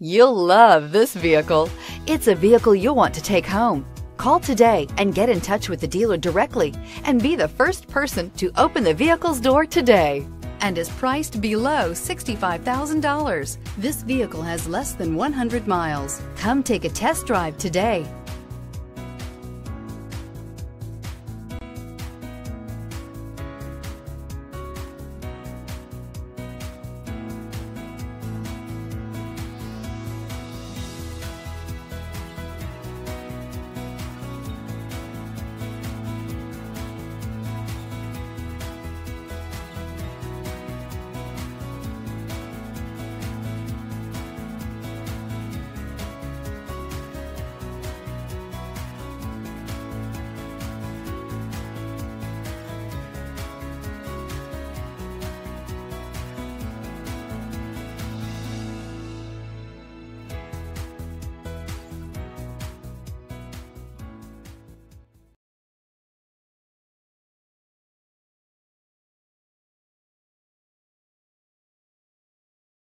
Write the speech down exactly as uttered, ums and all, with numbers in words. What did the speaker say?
You'll love this vehicle. It's a vehicle you'll want to take home. Call today and get in touch with the dealer directly and be the first person to open the vehicle's door today. And is priced below sixty-five thousand dollars. This vehicle has less than one hundred miles. Come take a test drive today.